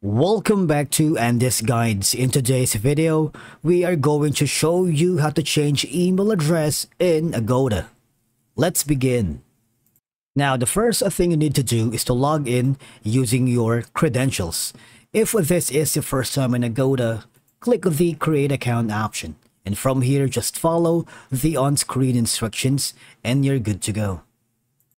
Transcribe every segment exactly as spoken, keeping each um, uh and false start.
Welcome back to Andy's Guides. In today's video, we are going to show you how to change email address in Agoda. Let's begin. Now, the first thing you need to do is to log in using your credentials. If this is your first time in Agoda, click the Create Account option. And from here, just follow the on-screen instructions and you're good to go.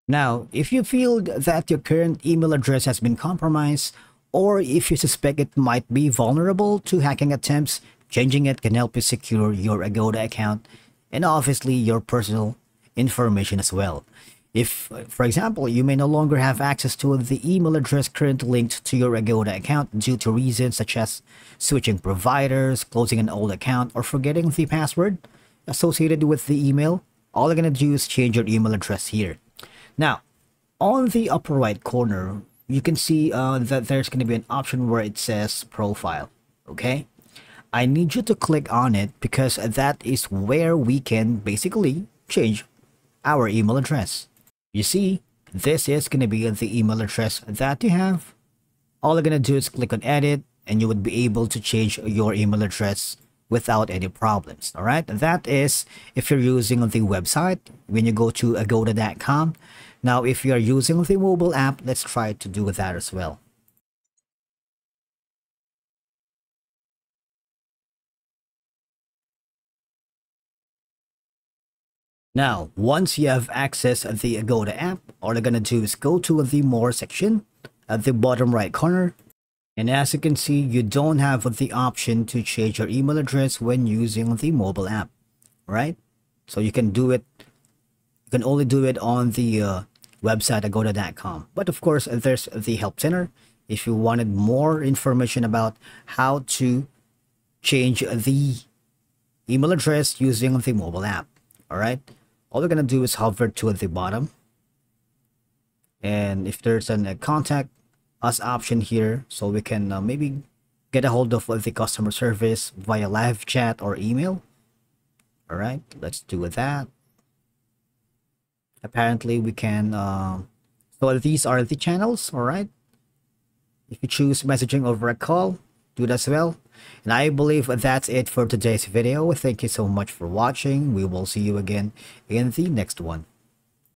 Now, if you feel that your current email address has been compromised, or if you suspect it might be vulnerable to hacking attempts, changing it can help you secure your Agoda account and obviously your personal information as well. If, for example, you may no longer have access to the email address currently linked to your Agoda account due to reasons such as switching providers, closing an old account, or forgetting the password associated with the email, all you're going to do is change your email address here. Now, on the upper right corner, you can see uh, that there's going to be an option where it says profile, okay? I need you to click on it because that is where we can basically change our email address. You see, this is going to be the email address that you have. All you're going to do is click on edit and you would be able to change your email address without any problems, all right? That is if you're using the website, when you go to agoda dot com. Now, if you are using the mobile app, let's try to do that as well. Now, once you have access to the Agoda app, all you're going to do is go to the More section at the bottom right corner. And as you can see, you don't have the option to change your email address when using the mobile app, right? So you can do it, you can only do it on the uh, website agoda dot com. But of course, there's the help center if you wanted more information about how to change the email address using the mobile app, all right? All we're gonna do is hover to the bottom. And if there's a contact us option here, so we can uh, maybe get a hold of uh, the customer service via live chat or email. All right, let's do that. Apparently we can uh, so these are the channels. All right, if you choose messaging over a call, do that as well. And I believe that's it for today's video. Thank you so much for watching. We will see you again in the next one.